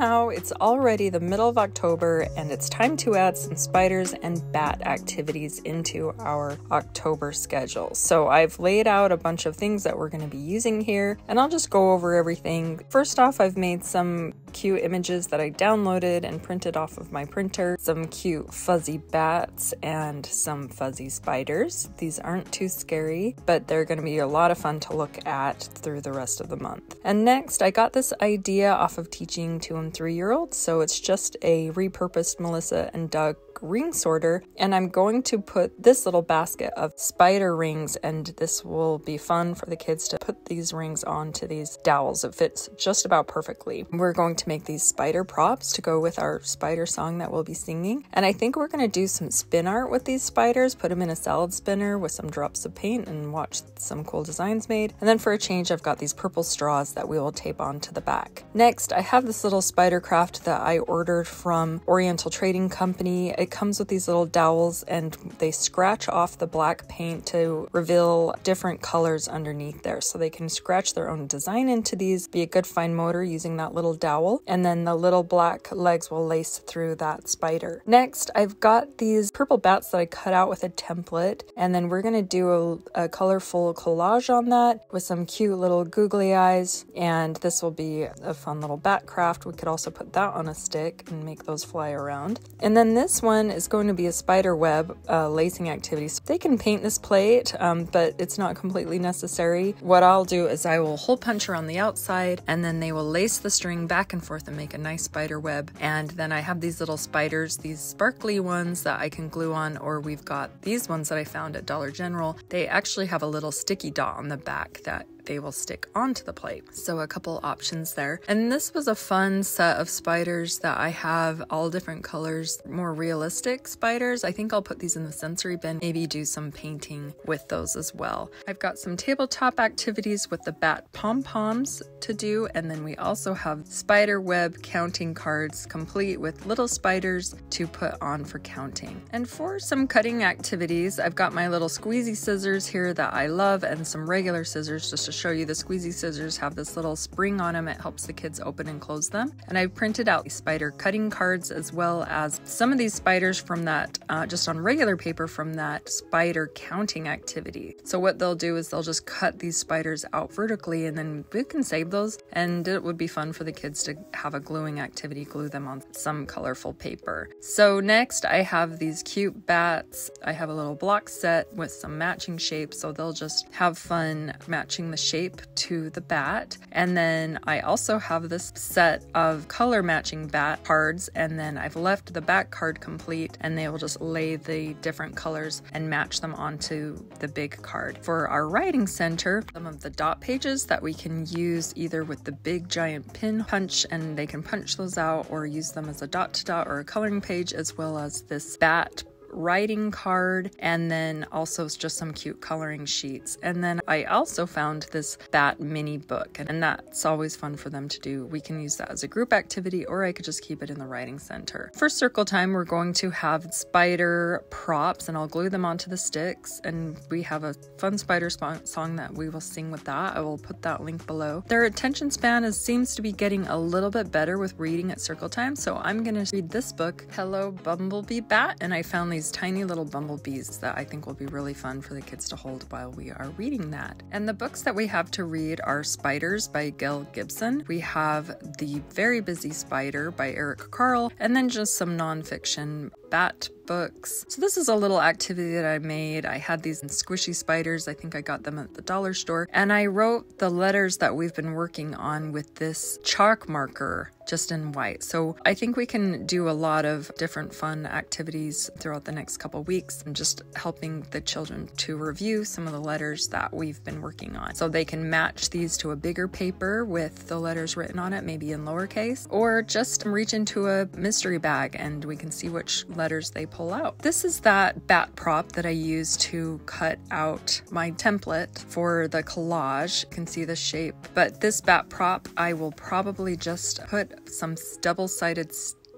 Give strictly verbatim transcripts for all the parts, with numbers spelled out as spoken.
Somehow it's already the middle of October and it's time to add some spiders and bat activities into our October schedule. So I've laid out a bunch of things that we're going to be using here, and I'll just go over everything. First off, I've made some cute images that I downloaded and printed off of my printer, some cute fuzzy bats and some fuzzy spiders. These aren't too scary, but they're going to be a lot of fun to look at through the rest of the month. And next, I got this idea off of teaching two and three year olds, so it's just a repurposed Melissa and Doug ring sorter, and I'm going to put this little basket of spider rings, and this will be fun for the kids to put these rings onto these dowels. It fits just about perfectly. We're going to make these spider props to go with our spider song that we'll be singing, and I think we're going to do some spin art with these spiders, put them in a salad spinner with some drops of paint and watch some cool designs made. And then for a change, I've got these purple straws that we will tape onto the back. Next, I have this little spider craft that I ordered from Oriental Trading Company. It comes with these little dowels, and they scratch off the black paint to reveal different colors underneath there, so they can scratch their own design into these. Be a good fine motor using that little dowel, and then the little black legs will lace through that spider. Next, I've got these purple bats that I cut out with a template, and then we're going to do a, a colorful collage on that with some cute little googly eyes, and this will be a fun little bat craft. We could also put that on a stick and make those fly around. And then this one is going to be a spider web uh, lacing activity. So they can paint this plate, um, but it's not completely necessary. What I'll do is I will hole punch around the outside, and then they will lace the string back and forth and make a nice spider web. And then I have these little spiders, these sparkly ones that I can glue on, or we've got these ones that I found at Dollar General. They actually have a little sticky dot on the back that they will stick onto the plate. So a couple options there. And this was a fun set of spiders that I have, all different colors, more realistic spiders. I think I'll put these in the sensory bin, maybe do some painting with those as well. I've got some tabletop activities with the bat pom-poms to do, and then we also have spider web counting cards complete with little spiders to put on for counting. And for some cutting activities, I've got my little squeezy scissors here that I love, and some regular scissors just to show you. The squeezy scissors have this little spring on them. It helps the kids open and close them. And I printed out spider cutting cards, as well as some of these spiders from that uh, just on regular paper from that spider counting activity. So what they'll do is they'll just cut these spiders out vertically, and then we can save those, and it would be fun for the kids to have a gluing activity, glue them on some colorful paper. So next I have these cute bats. I have a little block set with some matching shapes, so they'll just have fun matching the shape to the bat. And then I also have this set of color matching bat cards, and then I've left the back card complete, and they will just lay the different colors and match them onto the big card. For our writing center, some of the dot pages that we can use either with the big giant pin punch, and they can punch those out, or use them as a dot to dot or a coloring page, as well as this bat writing card, and then also just some cute coloring sheets. And then I also found this bat mini book, and that's always fun for them to do. We can use that as a group activity, or I could just keep it in the writing center. For circle time, we're going to have spider props, and I'll glue them onto the sticks, and we have a fun spider song that we will sing with that. I will put that link below. Their attention span is, seems to be getting a little bit better with reading at circle time, so I'm going to read this book, Hello, Bumblebee Bat, and I found these These tiny little bumblebees that I think will be really fun for the kids to hold while we are reading that. And the books that we have to read are Spiders by Gail Gibbons. We have The Very Busy Spider by Eric Carle, and then just some nonfiction bat books. So this is a little activity that I made. I had these squishy spiders. I think I got them at the dollar store. And I wrote the letters that we've been working on with this chalk marker just in white. So I think we can do a lot of different fun activities throughout the next couple weeks, and just helping the children to review some of the letters that we've been working on. So they can match these to a bigger paper with the letters written on it, maybe in lowercase, or just reach into a mystery bag and we can see which letters they pull out. This is that bat prop that I used to cut out my template for the collage. You can see the shape, but this bat prop I will probably just put some double-sided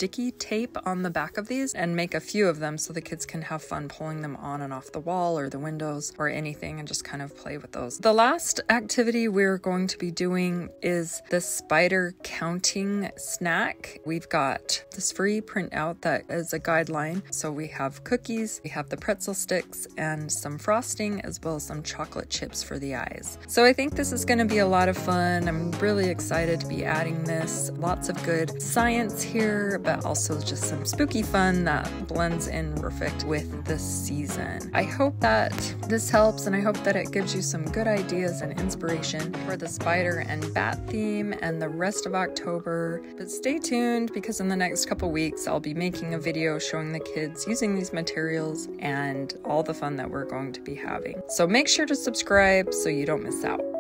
sticky tape on the back of these and make a few of them so the kids can have fun pulling them on and off the wall or the windows or anything and just kind of play with those. The last activity we're going to be doing is the spider counting snack. We've got this free printout that is a guideline. So we have cookies, we have the pretzel sticks and some frosting, as well as some chocolate chips for the eyes. So I think this is going to be a lot of fun. I'm really excited to be adding this. Lots of good science here, but also just some spooky fun that blends in perfect with the season. I hope that this helps, and I hope that it gives you some good ideas and inspiration for the spider and bat theme and the rest of October. But stay tuned, because in the next couple weeks I'll be making a video showing the kids using these materials and all the fun that we're going to be having. So make sure to subscribe so you don't miss out.